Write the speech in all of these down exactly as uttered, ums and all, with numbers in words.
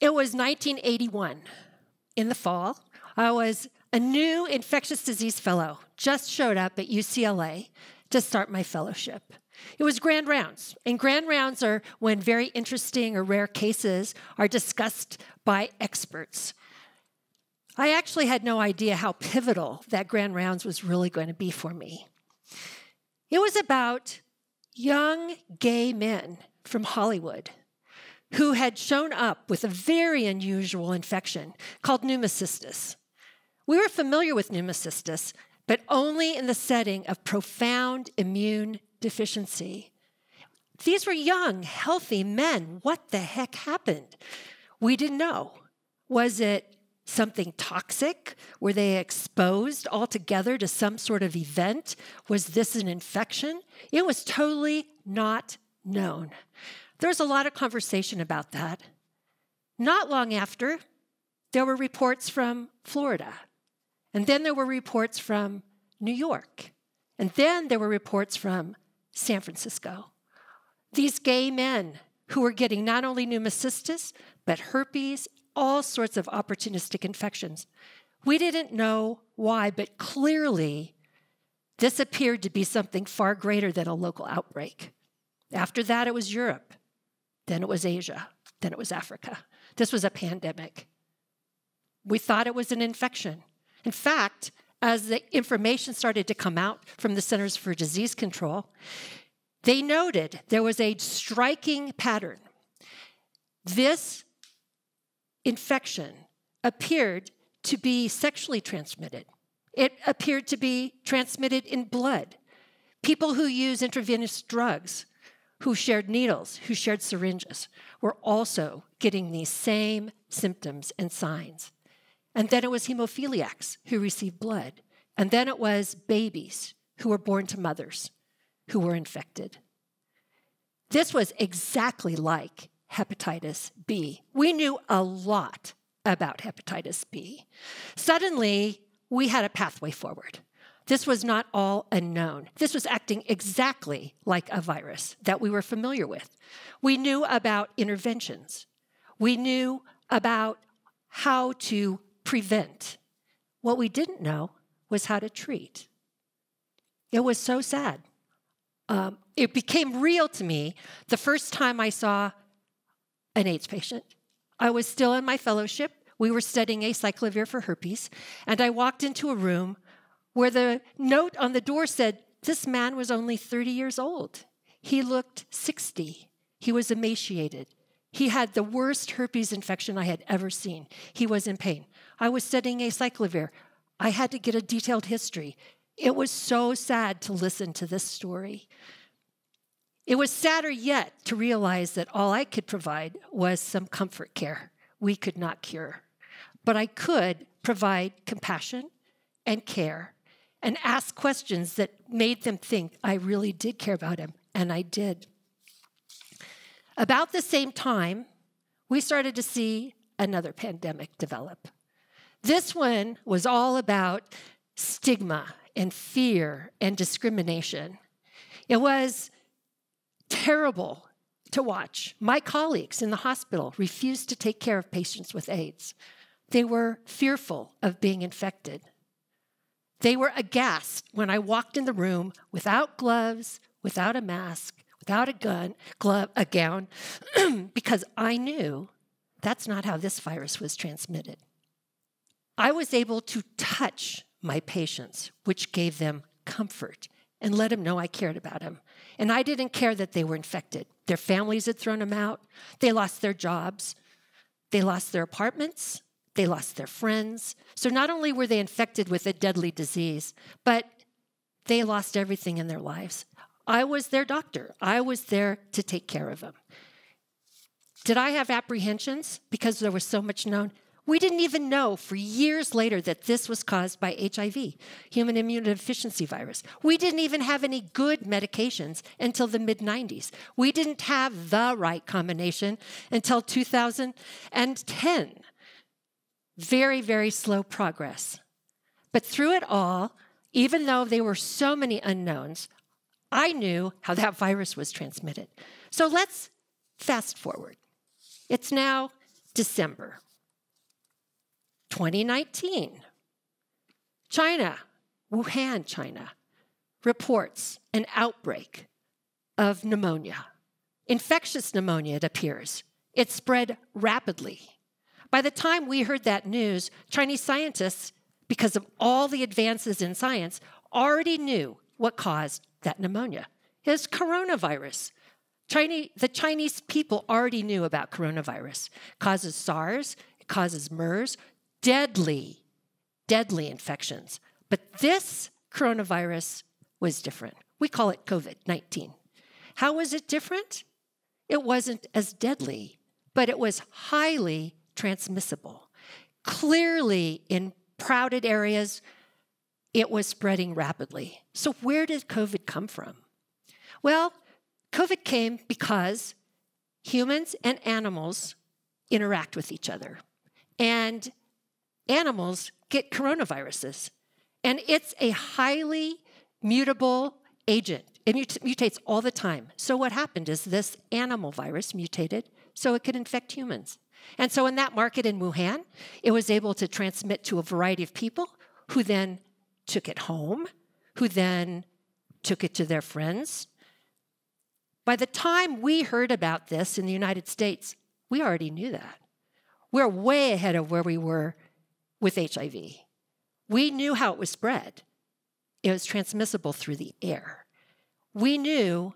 It was nineteen eighty-one in the fall. I was a new infectious disease fellow, just showed up at U C L A to start my fellowship. It was grand rounds, and grand rounds are when very interesting or rare cases are discussed by experts. I actually had no idea how pivotal that grand rounds was really going to be for me. It was about young gay men from Hollywood who had shown up with a very unusual infection called pneumocystis. We were familiar with pneumocystis, but only in the setting of profound immune deficiency. These were young, healthy men. What the heck happened? We didn't know. Was it something toxic? Were they exposed altogether to some sort of event? Was this an infection? It was totally not known. There was a lot of conversation about that. Not long after, there were reports from Florida, and then there were reports from New York, and then there were reports from San Francisco. These gay men who were getting not only pneumocystis, but herpes, all sorts of opportunistic infections. We didn't know why, but clearly this appeared to be something far greater than a local outbreak. After that, it was Europe. Then it was Asia. Then it was Africa. This was a pandemic. We thought it was an infection. In fact, as the information started to come out from the Centers for Disease Control, they noted there was a striking pattern. This infection appeared to be sexually transmitted. It appeared to be transmitted in blood. People who use intravenous drugs, who shared needles, who shared syringes, were also getting these same symptoms and signs. And then it was hemophiliacs who received blood. And then it was babies who were born to mothers who were infected. This was exactly like hepatitis B. We knew a lot about hepatitis B. Suddenly, we had a pathway forward. This was not all unknown. This was acting exactly like a virus that we were familiar with. We knew about interventions. We knew about how to prevent. What we didn't know was how to treat. It was so sad. Um, it became real to me the first time I saw an AIDS patient. I was still in my fellowship. We were studying acyclovir for herpes, and I walked into a room where the note on the door said, this man was only thirty years old. He looked sixty. He was emaciated. He had the worst herpes infection I had ever seen. He was in pain. I was studying acyclovir. I had to get a detailed history. It was so sad to listen to this story. It was sadder yet to realize that all I could provide was some comfort care. We could not cure. But I could provide compassion and care and ask questions that made them think I really did care about him, and I did. About the same time, we started to see another pandemic develop. This one was all about stigma and fear and discrimination. It was terrible to watch. My colleagues in the hospital refused to take care of patients with AIDS. They were fearful of being infected. They were aghast when I walked in the room without gloves, without a mask, without a gun, glove, a gown, because I knew that's not how this virus was transmitted. I was able to touch my patients, which gave them comfort and let them know I cared about them. And I didn't care that they were infected. Their families had thrown them out. They lost their jobs. They lost their apartments. They lost their friends. So not only were they infected with a deadly disease, but they lost everything in their lives. I was their doctor. I was there to take care of them. Did I have apprehensions because there was so much known? We didn't even know for years later that this was caused by H I V, human immunodeficiency virus. We didn't even have any good medications until the mid nineties. We didn't have the right combination until two thousand ten. Very, very slow progress. But through it all, even though there were so many unknowns, I knew how that virus was transmitted. So let's fast forward. It's now December twenty nineteen, China, Wuhan, China, reports an outbreak of pneumonia. Infectious pneumonia, it appears. It spread rapidly. By the time we heard that news, Chinese scientists, because of all the advances in science, already knew what caused that pneumonia. It's coronavirus. China, the Chinese people already knew about coronavirus. It causes SARS, it causes MERS, deadly, deadly infections. But this coronavirus was different. We call it COVID nineteen. How was it different? It wasn't as deadly, but it was highly transmissible. Clearly, in crowded areas, it was spreading rapidly. So where did COVID come from? Well, COVID came because humans and animals interact with each other. And animals get coronaviruses. And it's a highly mutable agent. It mutates all the time. So what happened is this animal virus mutated so it could infect humans. And so in that market in Wuhan, it was able to transmit to a variety of people who then took it home, who then took it to their friends. By the time we heard about this in the United States, we already knew that. We're way ahead of where we were with H I V. We knew how it was spread. It was transmissible through the air. We knew,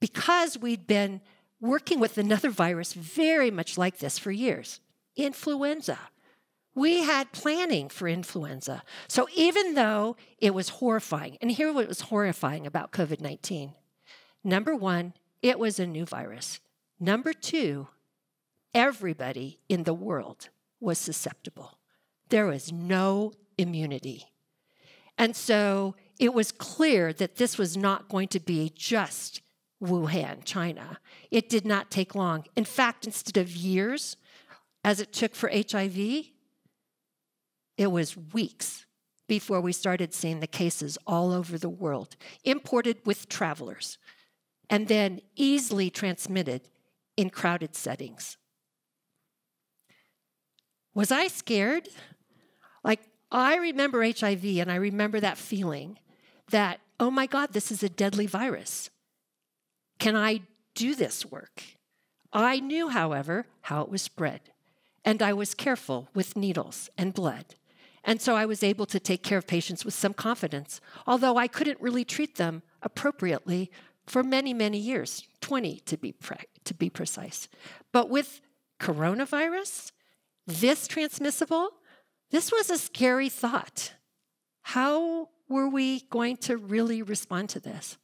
because we'd been working with another virus very much like this for years, influenza. We had planning for influenza. So even though it was horrifying, and here's what was horrifying about COVID nineteen. Number one, it was a new virus. Number two, everybody in the world was susceptible. There was no immunity. And so it was clear that this was not going to be just Wuhan, China. It did not take long. In fact, instead of years, as it took for H I V, it was weeks before we started seeing the cases all over the world, imported with travelers, and then easily transmitted in crowded settings. Was I scared? Like, I remember H I V, and I remember that feeling that, oh my God, this is a deadly virus. Can I do this work? I knew, however, how it was spread, and I was careful with needles and blood. And so I was able to take care of patients with some confidence, although I couldn't really treat them appropriately for many, many years, twenty to be pre to be precise. But with coronavirus, this transmissible, this was a scary thought. How were we going to really respond to this?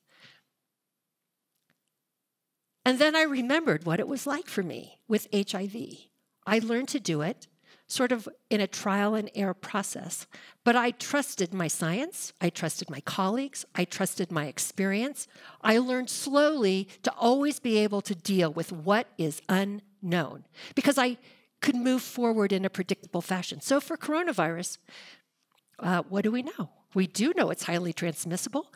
And then I remembered what it was like for me with H I V. I learned to do it sort of in a trial and error process, but I trusted my science, I trusted my colleagues, I trusted my experience. I learned slowly to always be able to deal with what is unknown because I could move forward in a predictable fashion. So for coronavirus, uh, what do we know? We do know it's highly transmissible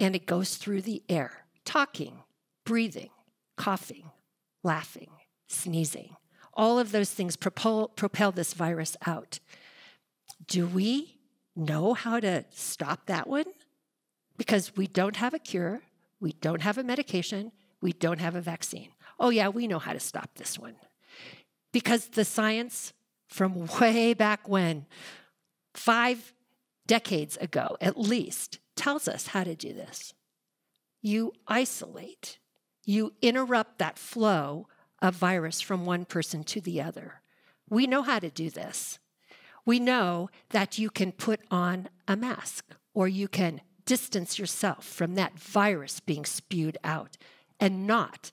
and it goes through the air, talking, breathing, coughing, laughing, sneezing. All of those things propel, propel this virus out. Do we know how to stop that one? Because we don't have a cure, we don't have a medication, we don't have a vaccine. Oh yeah, we know how to stop this one. Because the science from way back when, five decades ago at least, tells us how to do this. You isolate. You interrupt that flow of virus from one person to the other. We know how to do this. We know that you can put on a mask or you can distance yourself from that virus being spewed out and not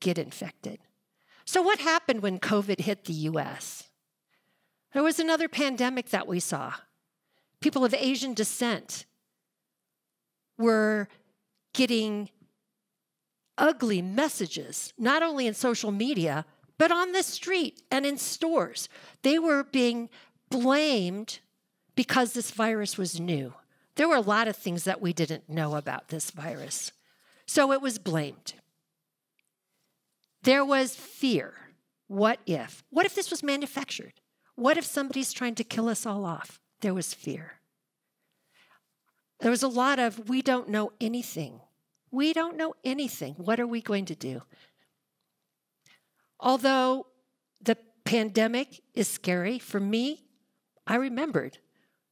get infected. So what happened when COVID hit the U S? There was another pandemic that we saw. People of Asian descent were getting ugly messages, not only in social media, but on the street and in stores. They were being blamed because this virus was new. There were a lot of things that we didn't know about this virus. So it was blamed. There was fear What if? What if this was manufactured? What if somebody's trying to kill us all off? There was fear. There was a lot of, we don't know anything. We don't know anything. What are we going to do? Although the pandemic is scary, for me, I remembered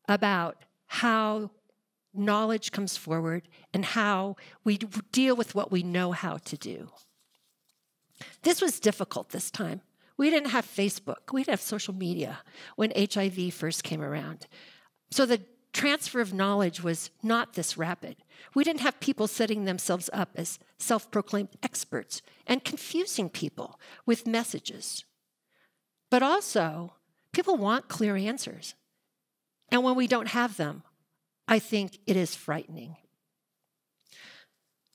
about how knowledge comes forward and how we deal with what we know how to do. This was difficult this time. We didn't have Facebook. We didn't have social media when H I V first came around. So the transfer of knowledge was not this rapid. We didn't have people setting themselves up as self-proclaimed experts and confusing people with messages. But also, people want clear answers. And when we don't have them, I think it is frightening.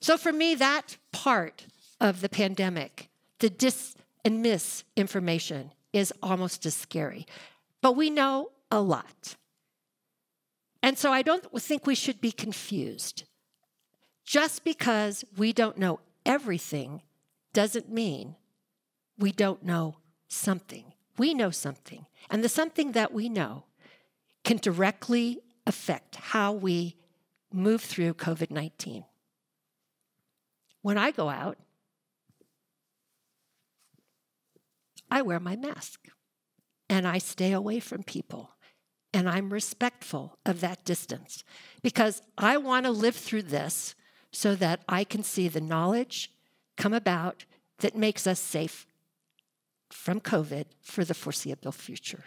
So for me, that part of the pandemic, the dis and misinformation, is almost as scary. But we know a lot. And so I don't think we should be confused. Just because we don't know everything doesn't mean we don't know something. We know something. And the something that we know can directly affect how we move through COVID nineteen. When I go out, I wear my mask and I stay away from people. And I'm respectful of that distance because I want to live through this so that I can see the knowledge come about that makes us safe from COVID for the foreseeable future.